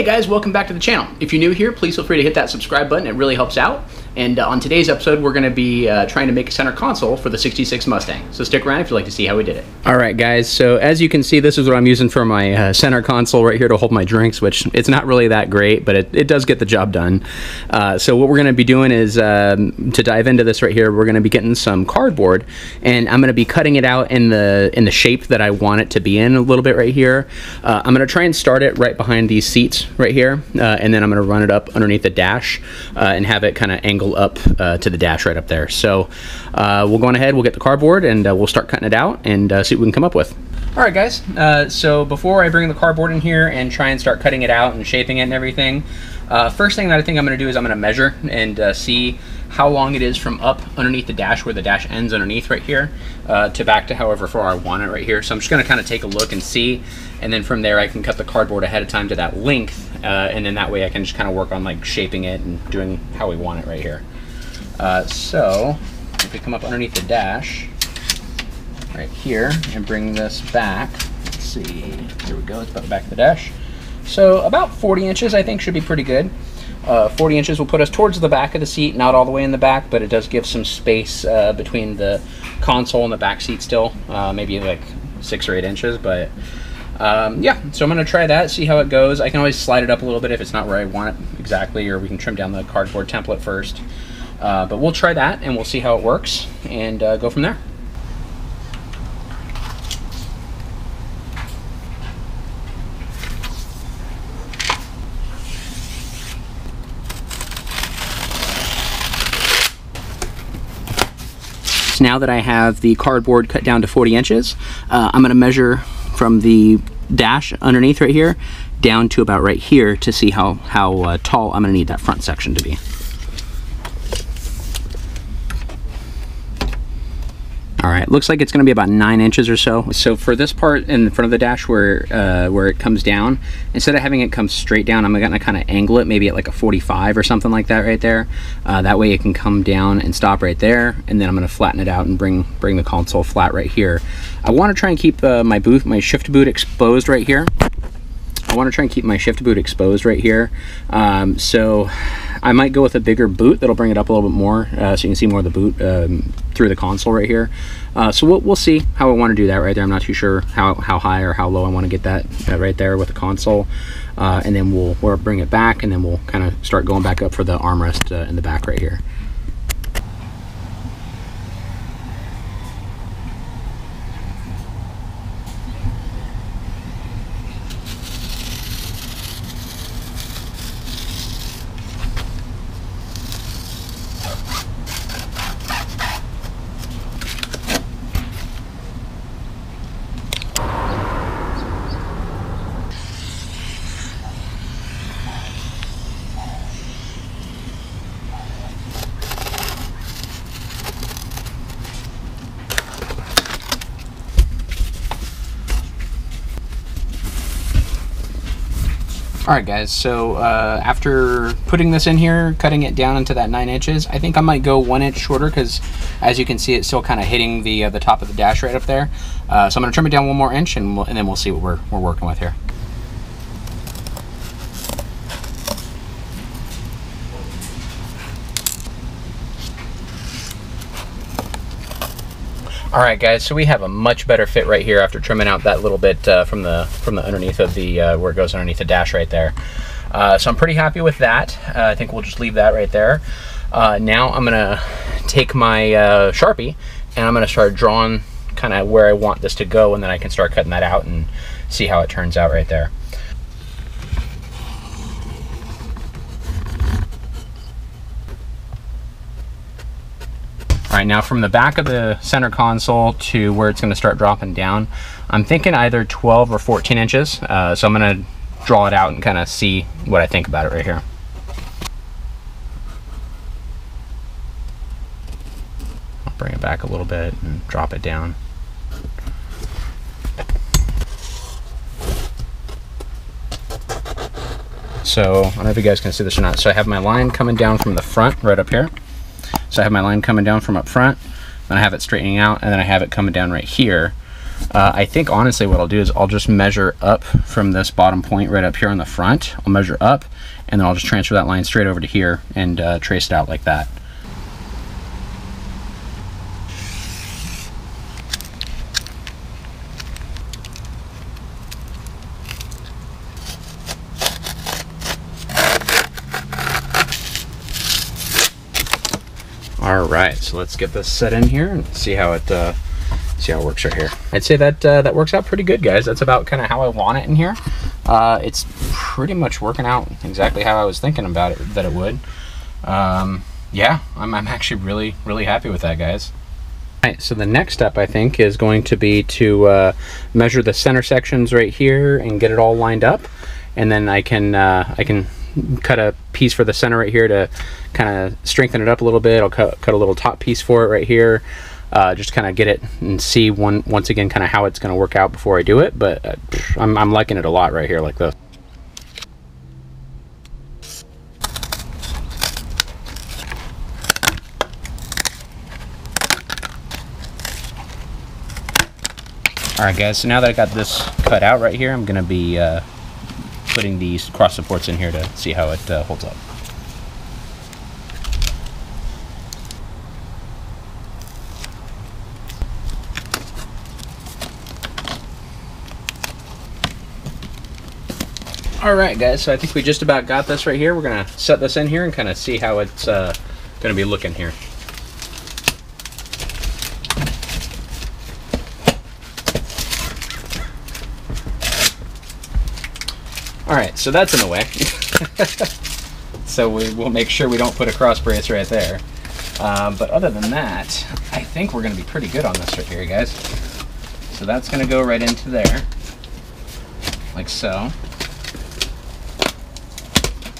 Hey guys, welcome back to the channel. If you're new here, please feel free to hit that subscribe button. It really helps out. And on today's episode, we're going to be trying to make a center console for the 66 Mustang. So stick around if you'd like to see how we did it. All right, guys. So as you can see, this is what I'm using for my center console right here to hold my drinks, which it's not really that great, but it does get the job done. So what we're going to be doing is to dive into this right here, we're going to be getting some cardboard, and I'm going to be cutting it out in the shape that I want it to be in a little bit right here. I'm going to try and start it right behind these seats right here, and then I'm going to run it up underneath the dash and have it kind of angle up to the dash right up there. So we'll go on ahead, we'll get the cardboard, and we'll start cutting it out and see what we can come up with. All right, guys, so before I bring the cardboard in here and try and start cutting it out and shaping it and everything, first thing that I think I'm going to do is I'm going to measure and see how long it is from up underneath the dash, where the dash ends underneath right here, to back to however far I want it right here. So I'm just gonna kind of take a look and see, and then from there I can cut the cardboard ahead of time to that length, and then that way I can just kind of work on like shaping it and doing how we want it right here. So if we come up underneath the dash right here and bring this back, let's see, here we go, it's about the back of the dash. So about 40 inches I think should be pretty good. 40 inches will put us towards the back of the seat, not all the way in the back, but it does give some space between the console and the back seat still, maybe like 6 or 8 inches, but yeah, so I'm going to try that, see how it goes. I can always slide it up a little bit if it's not where I want it exactly, or we can trim down the cardboard template first, but we'll try that and we'll see how it works and go from there. Now that I have the cardboard cut down to 40 inches, I'm going to measure from the dash underneath right here down to about right here to see how tall I'm going to need that front section to be. All right, looks like it's going to be about 9 inches or so. So for this part in front of the dash where it comes down, instead of having it come straight down, I'm going to kind of angle it maybe at like a 45 or something like that right there. That way it can come down and stop right there, and then I'm going to flatten it out and bring the console flat right here. I want to try and keep my shift boot exposed right here. I want to try and keep my shift boot exposed right here. So I might go with a bigger boot that'll bring it up a little bit more, so you can see more of the boot through the console right here. So we'll see how I want to do that right there. I'm not too sure how high or how low I want to get that right there with the console. And then we'll bring it back, and then we'll kind of start going back up for the armrest in the back right here. Alright guys, so after putting this in here, cutting it down into that 9 inches, I think I might go 1 inch shorter because as you can see it's still kind of hitting the top of the dash right up there. So I'm going to trim it down 1 more inch and then we'll see what we're working with here. All right, guys. So we have a much better fit right here after trimming out that little bit from the underneath of the where it goes underneath the dash right there. So I'm pretty happy with that. I think we'll just leave that right there. Now I'm gonna take my Sharpie and I'm gonna start drawing kind of where I want this to go, and then I can start cutting that out and see how it turns out right there. All right, now from the back of the center console to where it's going to start dropping down, I'm thinking either 12 or 14 inches. So I'm going to draw it out and kind of see what I think about it right here. I'll bring it back a little bit and drop it down. So I don't know if you guys can see this or not. So I have my line coming down from the front right up here. So I have my line coming down from up front, then I have it straightening out, and then I have it coming down right here. I think honestly what I'll do is I'll just measure up from this bottom point right up here on the front. I'll measure up and then I'll just transfer that line straight over to here and trace it out like that. All right, so let's get this set in here and see how it works right here. I'd say that that works out pretty good, guys. That's about kind of how I want it in here. It's pretty much working out exactly how I was thinking about it that it would. Yeah, I'm actually really happy with that, guys. All right, so the next step I think is going to be to measure the center sections right here and get it all lined up, and then I can cut a piece for the center right here to kind of strengthen it up a little bit. I'll cut a little top piece for it right here, just kind of get it and see once again kind of how it's going to work out before I do it. But I'm liking it a lot right here like this. All right, guys, so now that I got this cut out right here, I'm going to be putting these cross supports in here to see how it holds up. All right, guys, so I think we just about got this right here. We're gonna set this in here and kind of see how it's gonna be looking here. All right, so that's in the way. So we will make sure we don't put a cross brace right there. But other than that, I think we're gonna be pretty good on this right here, guys. So that's gonna go right into there, like so.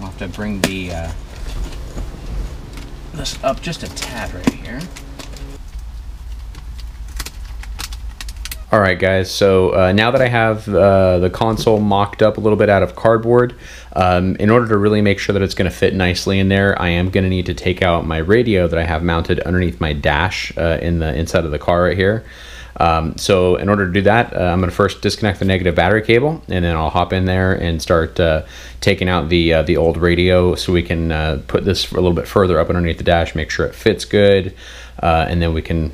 I'll have to bring the this up just a tad right here. All right, guys, so now that I have the console mocked up a little bit out of cardboard, in order to really make sure that it's gonna fit nicely in there, I am gonna need to take out my radio that I have mounted underneath my dash in the inside of the car right here. So in order to do that, I'm gonna first disconnect the negative battery cable, and then I'll hop in there and start taking out the old radio so we can put this a little bit further up underneath the dash, make sure it fits good. And then we can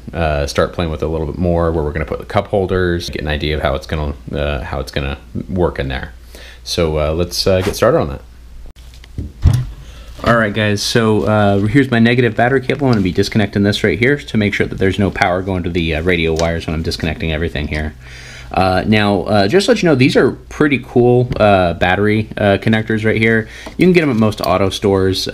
start playing with it a little bit more, where we're going to put the cup holders, get an idea of how it's gonna work in there. So let's get started on that. All right, guys, so here's my negative battery cable. I'm going to be disconnecting this right here to make sure that there's no power going to the radio wires when I'm disconnecting everything here. Just to let you know, these are pretty cool battery connectors right here. You can get them at most auto stores.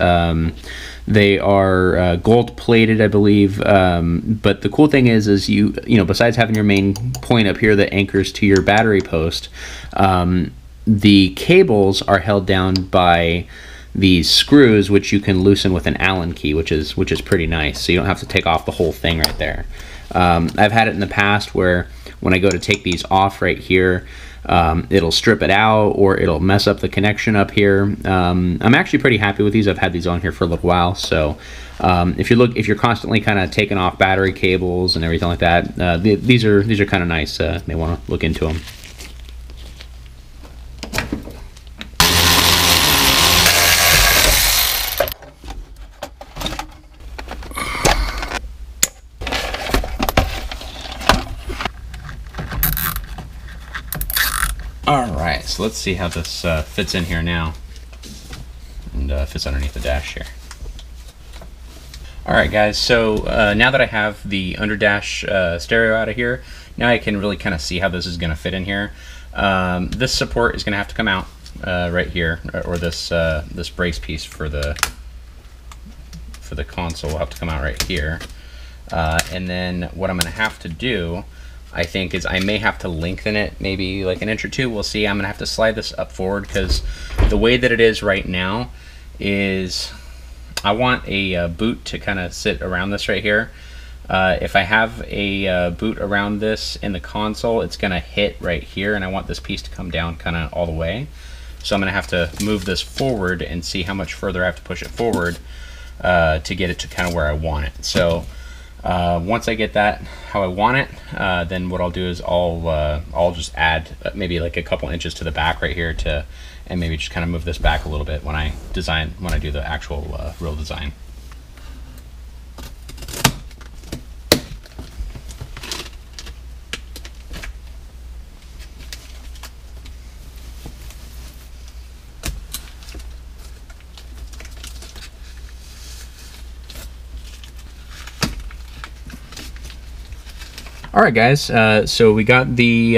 They are gold plated, I believe. But the cool thing is you know, besides having your main point up here that anchors to your battery post, the cables are held down by these screws, which you can loosen with an Allen key, which is pretty nice. So you don't have to take off the whole thing right there. I've had it in the past where when I go to take these off right here, it'll strip it out or it'll mess up the connection up here. I'm actually pretty happy with these. I've had these on here for a little while. So if you're constantly kind of taking off battery cables and everything like that, these are kind of nice. You may want to look into them. Alright, so let's see how this fits in here now, and fits underneath the dash here. Alright, guys, so now that I have the underdash stereo out of here, now I can really kind of see how this is going to fit in here. This support is going to have to come out right here, or this brace piece for the console will have to come out right here. And then what I'm going to have to do, I think, is I may have to lengthen it maybe like an inch or two. We'll see. I'm gonna have to slide this up forward, because the way that it is right now is I want a boot to kind of sit around this right here. If I have a boot around this in the console, it's gonna hit right here, and I want this piece to come down kind of all the way. So I'm gonna have to move this forward and see how much further I have to push it forward to get it to kind of where I want it. So Once I get that how I want it, then what I'll do is I'll just add maybe like a couple inches to the back right here to, and maybe just kind of move this back a little bit when I design, when I do the actual real design. All right, guys. So we got the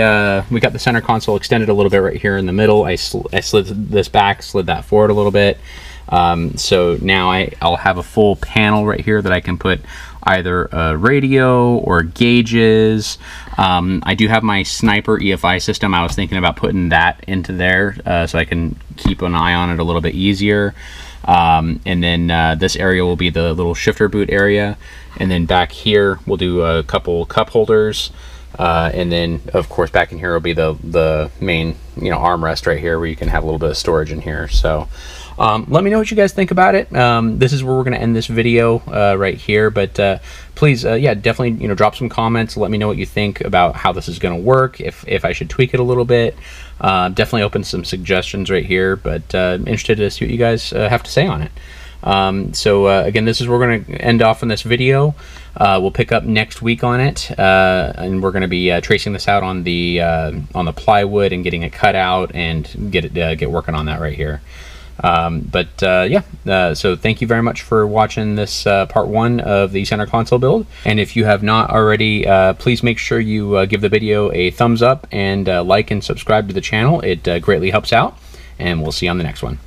center console extended a little bit right here in the middle. I slid this back, slid that forward a little bit. So now I'll have a full panel right here that I can put either a radio or gauges. I do have my Sniper EFI system. I was thinking about putting that into there so I can keep an eye on it a little bit easier. And then this area will be the little shifter boot area. And then back here, we'll do a couple cup holders. And then of course back in here will be the main, you know, armrest right here where you can have a little bit of storage in here. So let me know what you guys think about it. This is where we're gonna end this video right here, but please, yeah, definitely, you know, drop some comments. Let me know what you think about how this is gonna work, if I should tweak it a little bit. Definitely open some suggestions right here, but I'm interested to see what you guys have to say on it. So again, this is where we're going to end off in this video. We'll pick up next week on it, and we're going to be tracing this out on the plywood and getting it cut out and get working on that right here. So thank you very much for watching this part one of the center console build, and if you have not already, please make sure you give the video a thumbs up and like and subscribe to the channel. It greatly helps out, and we'll see you on the next one.